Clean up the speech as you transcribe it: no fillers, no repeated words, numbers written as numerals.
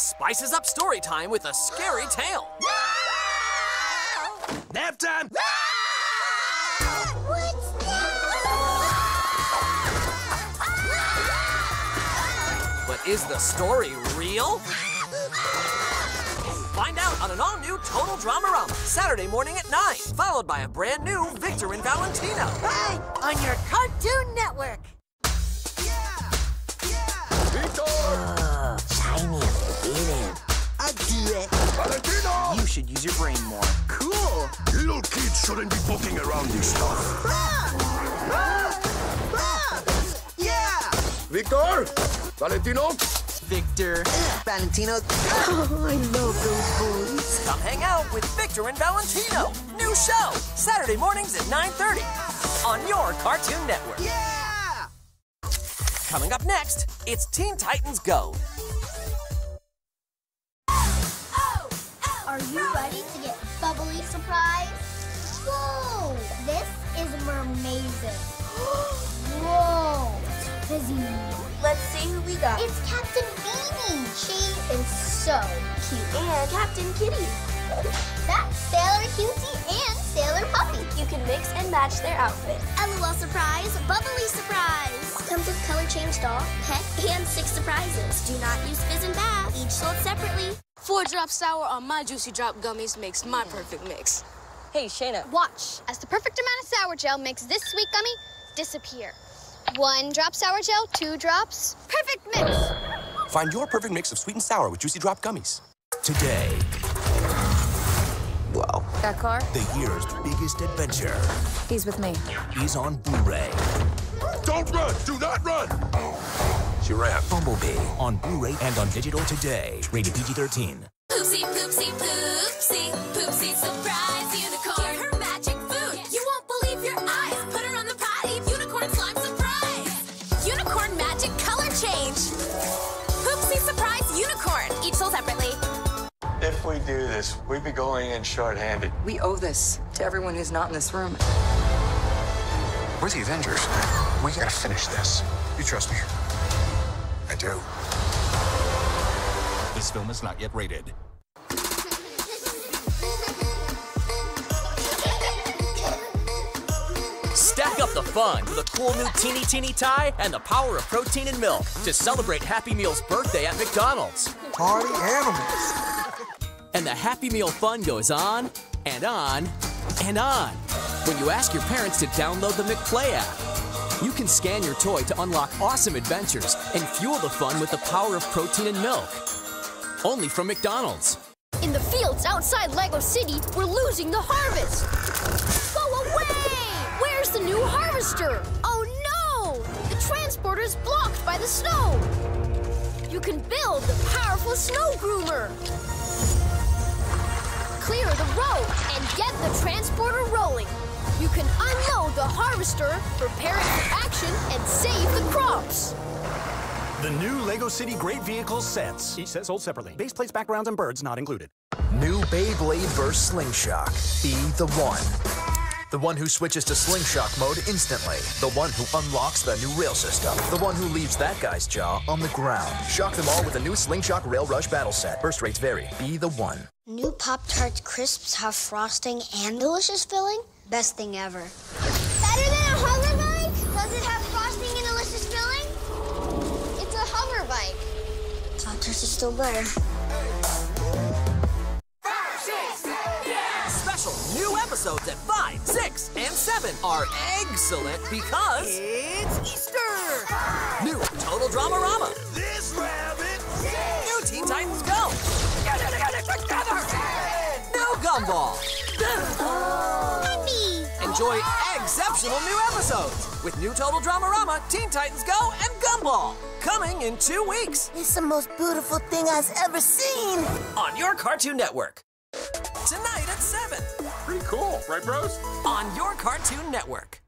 spices up story time with a scary tale. Nap time! What's that? But is the story real? Find out on an all-new Total Drama-Rama, Saturday morning at 9, followed by a brand new Victor and Valentino. Right on your Cartoon Network. Yeah! Victor! Shiny at the beginning. I do it. Valentino! You should use your brain more. Cool! Little kids shouldn't be poking around this stuff. Yeah! Victor! Valentino! Victor, Valentino. Oh, I love those boys. Come hang out with Victor and Valentino. New show, Saturday mornings at 9:30 on your Cartoon Network. Yeah! Coming up next, it's Teen Titans Go. Are you ready to get bubbly surprise? Whoa! This is amazing. Whoa! Fizzy. Let's see who we got. It's Captain Beanie. She is so cute. And Captain Kitty. That's Sailor Cutie and Sailor Puppy. You can mix and match their outfits. LOL Surprise, Bubbly Surprise. Comes with color change doll, pet, and 6 surprises. Do not use fizz and bath. Each sold separately. 4 drops sour on my Juicy Drop Gummies makes my perfect mix. Hey, Shayna. Watch as the perfect amount of sour gel makes this sweet gummy disappear. 1 drop sour gel, 2 drops. Perfect mix! Find your perfect mix of sweet and sour with Juicy Drop Gummies. Today. Wow. That car? The year's biggest adventure. He's with me. He's on Blu-ray. Don't run! Do not run! She ran. Bumblebee on Blu-ray and on digital today. Rated PG-13. Poopsie, poopsie, poopsie. Poopsie surprise unicorn. Get her magic food. Yes. You won't believe your eyes. Put her on the potty. Unicorn slime surprise. Unicorn magic color change. Poopsie Surprise Unicorn. Each sold separately. If we do this, we'd be going in shorthanded. We owe this to everyone who's not in this room. We're the Avengers. We gotta finish this. You trust me? I do. This film is not yet rated. Stack up the fun with a cool new teeny tie and the power of protein and milk to celebrate Happy Meal's birthday at McDonald's. Party animals. And the Happy Meal fun goes on and on and on. When you ask your parents to download the McPlay app, you can scan your toy to unlock awesome adventures and fuel the fun with the power of protein and milk. Only from McDonald's. In the fields outside LEGO City, we're losing the harvest. Go away! Where's the new harvester? Oh no! The transporter is blocked by the snow. You can build the powerful snow groomer. Clear the road and get the transporter rolling. You can unload the harvester, prepare it for action, and save the crops. The new LEGO City Great Vehicles sets. Each set sold separately. Base plates, backgrounds, and birds not included. New Beyblade Burst Slingshock. Be the one. The one who switches to Slingshock mode instantly. The one who unlocks the new rail system. The one who leaves that guy's jaw on the ground. Shock them all with a new Slingshock Rail Rush battle set. Burst rates vary. Be the one. New Pop-Tarts Crisps have frosting and delicious filling. Best thing ever. Better than a hover bike? Does it have frosting and delicious filling? It's a hover bike. Pop-Tarts is still better. New episodes at 5, 6, and 7 are excellent because it's Easter! New Total Drama-Rama. This rabbit! New Teen Titans Go! Together! New Gumball! Enjoy exceptional new episodes with New Total Drama-Rama, Teen Titans Go, and Gumball. Coming in 2 weeks. It's the most beautiful thing I've ever seen. On your Cartoon Network. Tonight at 7. Pretty cool, right, bros? On your Cartoon Network.